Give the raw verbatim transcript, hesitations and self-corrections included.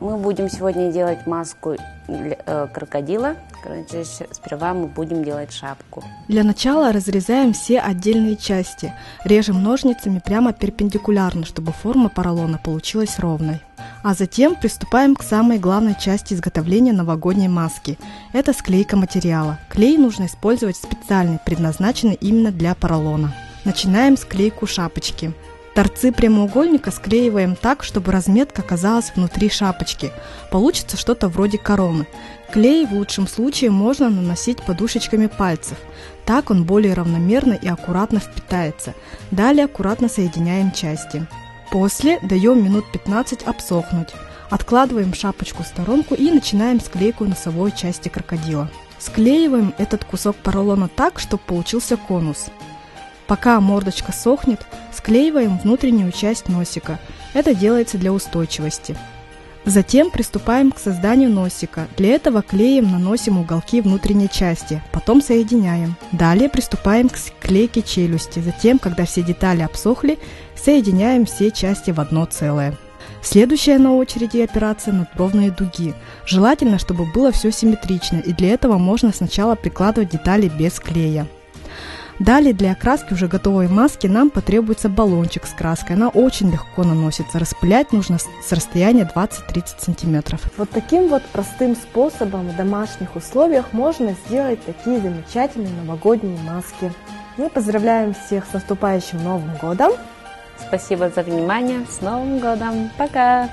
Мы будем сегодня делать маску крокодила. Короче, сперва мы будем делать шапку. Для начала разрезаем все отдельные части. Режем ножницами прямо перпендикулярно, чтобы форма поролона получилась ровной. А затем приступаем к самой главной части изготовления новогодней маски. Это склейка материала. Клей нужно использовать специальный, предназначенный именно для поролона. Начинаем склейку шапочки. Торцы прямоугольника склеиваем так, чтобы разметка оказалась внутри шапочки. Получится что-то вроде короны. Клей в лучшем случае можно наносить подушечками пальцев. Так он более равномерно и аккуратно впитается. Далее аккуратно соединяем части. После даем минут пятнадцать обсохнуть. Откладываем шапочку в сторонку и начинаем склейку носовой части крокодила. Склеиваем этот кусок поролона так, чтобы получился конус. Пока мордочка сохнет, склеиваем внутреннюю часть носика. Это делается для устойчивости. Затем приступаем к созданию носика. Для этого клеем наносим уголки внутренней части, потом соединяем. Далее приступаем к склейке челюсти. Затем, когда все детали обсохли, соединяем все части в одно целое. Следующая на очереди операция надбровные дуги. Желательно, чтобы было все симметрично, и для этого можно сначала прикладывать детали без клея. Далее для окраски уже готовой маски нам потребуется баллончик с краской. Она очень легко наносится. Распылять нужно с расстояния двадцать-тридцать сантиметров. Вот таким вот простым способом в домашних условиях можно сделать такие замечательные новогодние маски. Мы поздравляем всех с наступающим Новым годом. Спасибо за внимание. С Новым годом. Пока!